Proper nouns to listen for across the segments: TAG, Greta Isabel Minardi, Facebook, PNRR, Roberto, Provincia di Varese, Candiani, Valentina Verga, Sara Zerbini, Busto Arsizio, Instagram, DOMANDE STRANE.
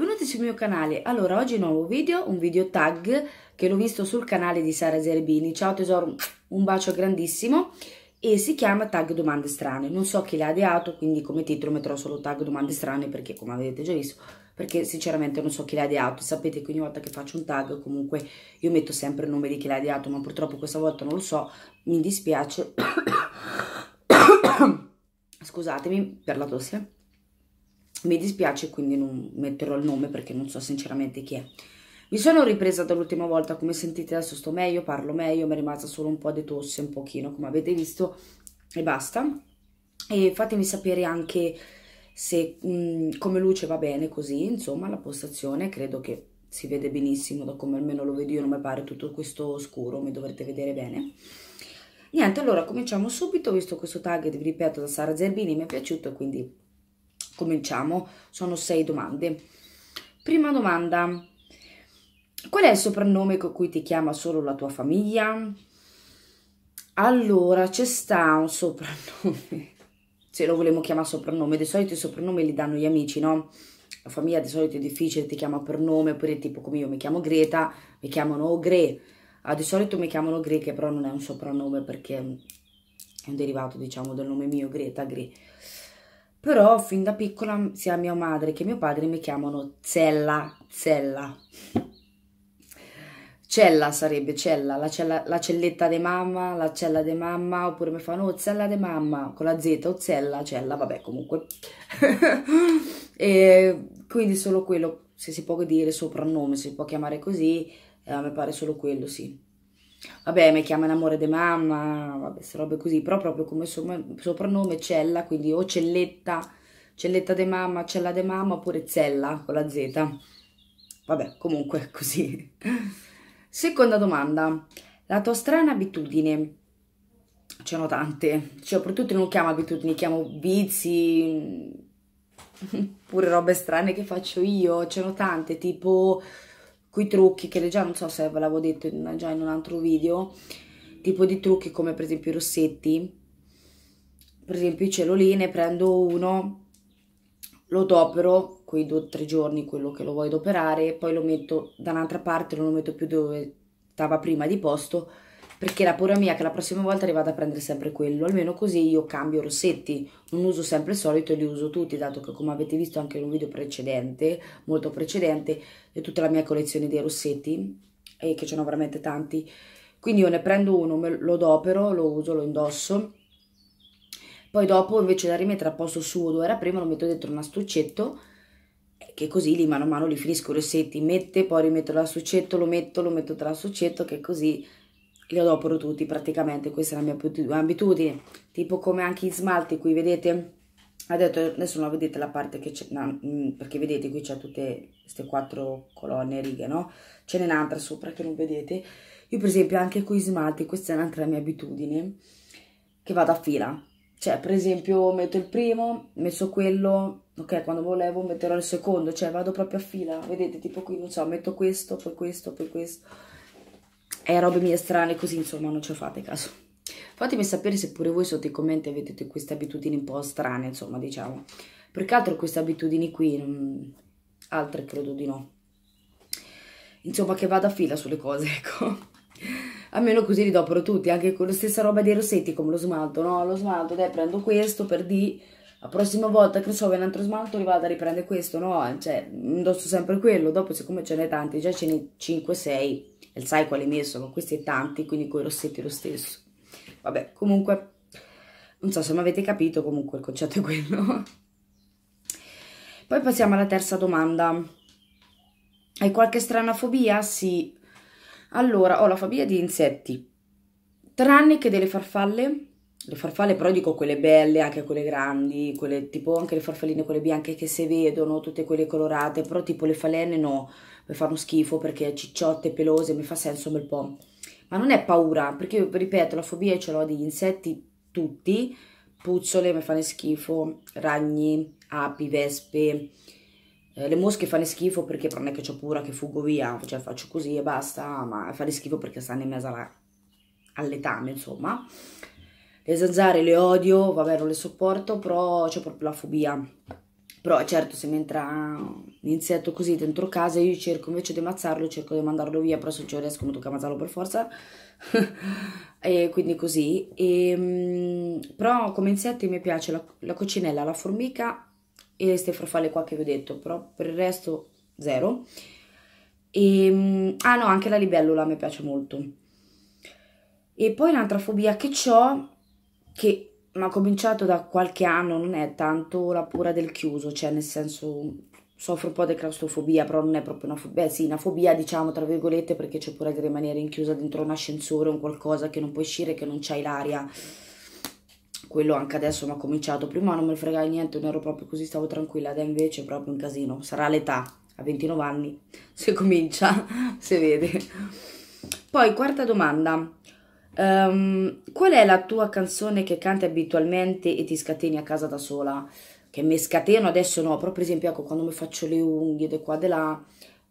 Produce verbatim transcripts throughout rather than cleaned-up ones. benvenuti sul mio canale. Allora, oggi un nuovo video, un video tag che l'ho visto sul canale di Sara Zerbini. Ciao tesoro, un bacio grandissimo. E si chiama tag domande strane. Non so chi l'ha ideato, quindi come titolo metterò solo tag domande strane, perché come avete già visto, perché sinceramente non so chi l'ha ideato. Sapete che ogni volta che faccio un tag comunque io metto sempre il nome di chi l'ha ideato, ma purtroppo questa volta non lo so, mi dispiace. Scusatemi per la tosse, mi dispiace, quindi non metterò il nome perché non so sinceramente chi è. Mi sono ripresa dall'ultima volta, come sentite adesso sto meglio, parlo meglio, mi è rimasta solo un po' di tosse, un pochino, come avete visto, e basta. E fatemi sapere anche se mh, come luce va bene così, insomma, la postazione, credo che si vede benissimo, da come almeno lo vedo io, non mi pare tutto questo scuro, mi dovrete vedere bene. Niente, allora cominciamo subito, visto questo tag, vi ripeto, da Sara Zerbini, mi è piaciuto, quindi cominciamo. Sono sei domande. Prima domanda: qual è il soprannome con cui ti chiama solo la tua famiglia? Allora, c'è sta un soprannome, se lo volevo chiamare soprannome, di solito i soprannomi li danno gli amici, no? La famiglia di solito è difficile, ti chiama per nome, oppure tipo come io mi chiamo Greta, mi chiamano Gre, ah, di solito mi chiamano Gre, che però non è un soprannome perché è un derivato, diciamo, del nome mio, Greta, Gre. Però fin da piccola sia mia madre che mio padre mi chiamano Zella, Zella. Cella sarebbe, cella, la, cella, la celletta di mamma, la cella di mamma, oppure mi fanno oh, zella di mamma, con la Z, o zella, cella, vabbè, comunque. E quindi solo quello, se si può dire soprannome, se si può chiamare così, eh, mi pare solo quello, sì. Vabbè, mi chiamano amore di mamma, vabbè, queste robe così, però proprio come soprannome cella, quindi o celletta, celletta di mamma, cella di mamma, oppure zella, con la Z. Vabbè, comunque, così. Seconda domanda: la tua strana abitudine. Ce n'ho tante, cioè, soprattutto non chiamo abitudini, chiamo vizi, pure robe strane che faccio io, ce n'ho tante, tipo quei trucchi che già non so se ve l'avevo detto in, già in un altro video, tipo di trucchi come per esempio i rossetti, per esempio i celoline, prendo uno, lo adopero quei due o tre giorni, quello che lo voglio adoperare, poi lo metto da un'altra parte, non lo metto più dove stava prima di posto, perché la paura mia è che la prossima volta arrivo a prendere sempre quello, almeno così io cambio rossetti, non uso sempre il solito e li uso tutti, dato che come avete visto anche in un video precedente, molto precedente, è tutta la mia collezione dei rossetti, e che ce n'ho veramente tanti, quindi io ne prendo uno, me lo adopero, lo uso, lo indosso, poi dopo invece da rimettere a posto suo dove era prima lo metto dentro un astuccetto, che così lì mano a mano li finisco i rossetti, mette, poi rimetto l'assuccetto, lo metto, lo metto tra l'assuccetto, che così li adopero tutti praticamente, questa è la mia abitudine, tipo come anche gli smalti qui, vedete, adesso non vedete la parte che c'è, no, perché vedete qui c'è tutte queste quattro colonne, righe, no? Ce n'è un'altra sopra che non vedete, io per esempio anche con gli smalti, questa è un'altra mia abitudine, che vado a fila, cioè per esempio metto il primo, messo quello, ok, quando volevo metterò il secondo, cioè vado proprio a fila, vedete, tipo qui, non so, metto questo, poi questo, poi questo, e robe mie strane così, insomma, non ci fate caso. Fatemi sapere se pure voi sotto i commenti avete queste abitudini un po' strane, insomma, diciamo, perché altro queste abitudini qui, non... altre credo di no, insomma, che vado a fila sulle cose, ecco. Almeno così li dopero tutti, anche con la stessa roba dei rossetti, come lo smalto, no? Lo smalto, dai, prendo questo per di, la prossima volta che so, viene un altro smalto, li vado a riprendere questo, no? Cioè, indosso sempre quello, dopo siccome ce n'è tanti, già ce n'è cinque sei, e sai quali miei sono, questi e tanti, quindi con i rossetti lo stesso. Vabbè, comunque, non so se mi avete capito, comunque il concetto è quello. Poi passiamo alla terza domanda. Hai qualche strana fobia? Sì. Allora, ho la fobia di insetti, tranne che delle farfalle, le farfalle però dico quelle belle, anche quelle grandi, quelle tipo anche le farfalline, quelle bianche che si vedono, tutte quelle colorate, però tipo le falene no, mi fanno schifo perché cicciotte, pelose, mi fa senso un bel po', ma non è paura, perché io ripeto, la fobia ce l'ho di insetti tutti, puzzole mi fanno schifo, ragni, api, vespe... Le mosche fanno schifo perché non è che ho paura che fuggo via, cioè faccio così e basta, ma fanno schifo perché stanno in mezzo al letame, insomma. Le zanzare le odio, vabbè non le sopporto, però c'ho proprio la fobia. Però certo, se mi entra un iniziato così dentro casa, io cerco, invece di ammazzarlo, cerco di mandarlo via, però se ci riesco mi tocca ammazzarlo per forza. E quindi così. E, però come insetti mi piace la, la coccinella, la formica e queste farfalle qua che vi ho detto, però per il resto zero. E, ah no, anche la libellula mi piace molto. E poi un'altra fobia che ho, che ma ho cominciato da qualche anno, non è tanto la paura del chiuso, cioè nel senso soffro un po' di claustrofobia, però non è proprio una fobia, sì, una fobia diciamo tra virgolette, perché c'è paura di rimanere inchiusa dentro un ascensore o un qualcosa che non puoi uscire, che non c'hai l'aria. Quello anche adesso mi ha cominciato, prima non me ne fregava niente, non ero proprio così, stavo tranquilla, da invece è proprio un casino, sarà l'età, a ventinove anni, se comincia, se vede. Poi quarta domanda. Um, qual è la tua canzone che canti abitualmente e ti scateni a casa da sola? Che mi scateno adesso no, però per esempio ecco, quando mi faccio le unghie di qua e di là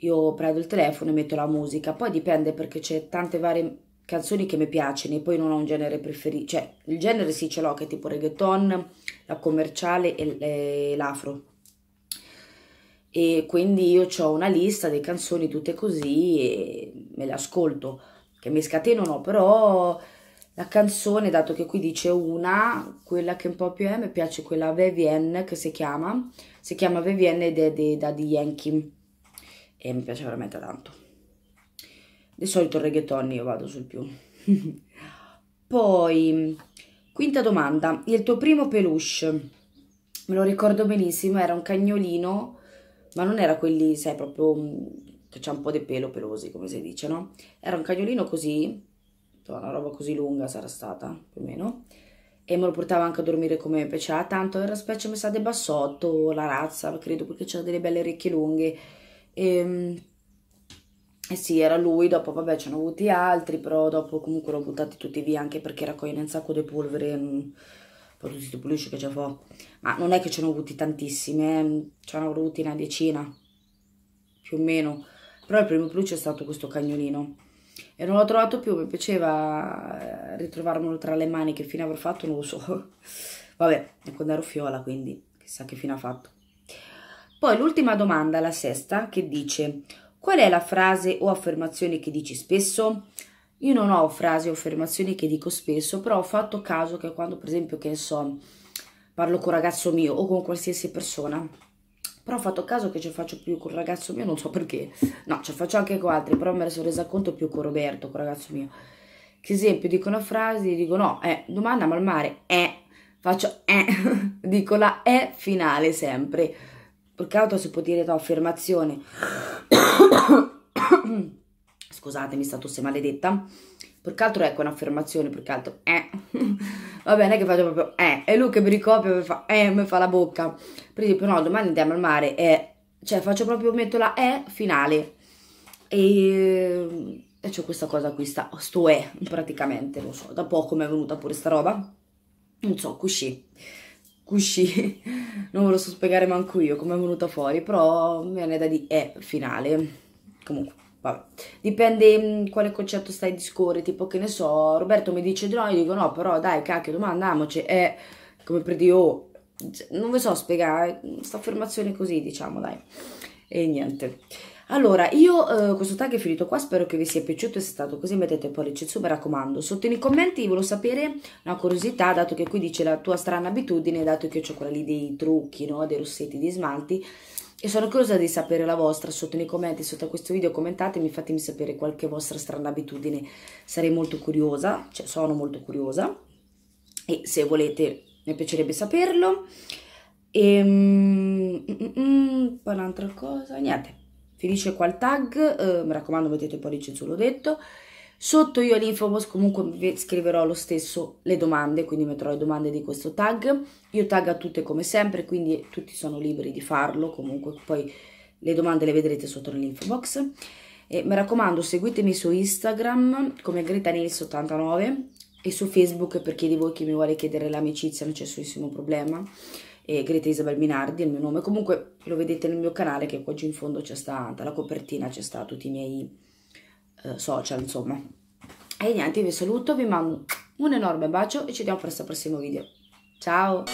io prendo il telefono e metto la musica, poi dipende perché c'è tante varie canzoni che mi piacciono e poi non ho un genere preferito, cioè il genere sì ce l'ho che è tipo reggaeton, la commerciale e l'afro, e quindi io ho una lista di canzoni tutte così e me le ascolto. Che mi scateno no, però la canzone, dato che qui dice una, quella che un po' più è, mi piace quella Vivienne che si chiama, si chiama Vivienne ed è di Daddy Yankee e mi piace veramente tanto. Di solito il reggaeton io vado sul più. Poi, quinta domanda, il tuo primo peluche, me lo ricordo benissimo, era un cagnolino, ma non era quelli, sai, proprio... c'è un po' di pelo pelosi come si dice, no? Era un cagnolino così, una roba così lunga sarà stata più o meno, e me lo portava anche a dormire come me, piaceva tanto, era specie mi sa di bassotto la razza, credo, perché c'era delle belle orecchie lunghe e, e sì, era lui. Dopo vabbè ce ne ho avuti altri, però dopo comunque l'ho buttati tutti via, anche perché raccogliene un sacco di polvere, poi tutti i pulisci che ce fa, ma non è che ce ne ho avuti tantissime, ce ne ho avuti una decina più o meno. Però il primo peluche è stato questo cagnolino e non l'ho trovato più, mi piaceva ritrovarmelo tra le mani, che fine avrò fatto non lo so. Vabbè, è quando ero fiola, quindi chissà che fine ha fatto. Poi l'ultima domanda, la sesta, che dice: qual è la frase o affermazione che dici spesso? Io non ho frasi o affermazioni che dico spesso, però ho fatto caso che quando per esempio, che ne so, parlo con un ragazzo mio o con qualsiasi persona, però ho fatto caso che ce faccio più con il ragazzo mio, non so perché, no, ce faccio anche con altri, però me ne sono resa conto più con Roberto, con il ragazzo mio. Che esempio, dico una frase, dico no, eh, domanda, ma al mare, eh, faccio eh, dico la eh finale sempre, perché altro si può dire no, affermazione, scusatemi, sta tosse maledetta, perché altro ecco un'affermazione, perché altro eh, va bene che faccio proprio eh, è lui che mi ricopia, mi fa eh, mi fa la bocca, per esempio no, domani andiamo al mare, eh, cioè faccio proprio, metto la eh finale e, e c'ho questa cosa qui, sta, sto eh, praticamente, non so, da poco mi è venuta pure sta roba, non so, cusci, cusci, non ve lo so spiegare manco io come è venuta fuori, però mi viene da di eh finale, comunque. Vabbè. Dipende mh, quale concetto stai discorrere, tipo che ne so, Roberto mi dice di no, io dico no, però dai cacchio domandiamoci, eh, come per dire oh, non ve so spiegare, sta affermazione così diciamo dai, e niente. Allora io eh, questo tag è finito qua, spero che vi sia piaciuto, se è stato così mettete pollice su, mi raccomando, sotto nei commenti volevo sapere una curiosità, dato che qui dice la tua strana abitudine, dato che io ho quella lì dei trucchi, no, dei rossetti di smalti, e sono curiosa di sapere la vostra. Sotto nei commenti, sotto a questo video commentatemi, fatemi sapere qualche vostra strana abitudine, sarei molto curiosa, cioè sono molto curiosa, e se volete mi piacerebbe saperlo. E mm, mm, poi un'altra cosa, niente, finisce qua il tag, eh, mi raccomando mettete il pollice su, l'ho detto, sotto io all'info box comunque vi scriverò lo stesso le domande, quindi metterò le domande di questo tag, io tag a tutte come sempre, quindi tutti sono liberi di farlo, comunque poi le domande le vedrete sotto nell'info box. E mi raccomando seguitemi su Instagram come Greta Nils ottantanove e su Facebook per chi di voi che mi vuole chiedere l'amicizia, non c'è nessunissimo problema, e Greta Isabel Minardi è il mio nome, comunque lo vedete nel mio canale che qua giù in fondo c'è stata la copertina, c'è sta tutti i miei social insomma. E niente, vi saluto, vi mando un enorme bacio e ci vediamo presto al prossimo video, ciao.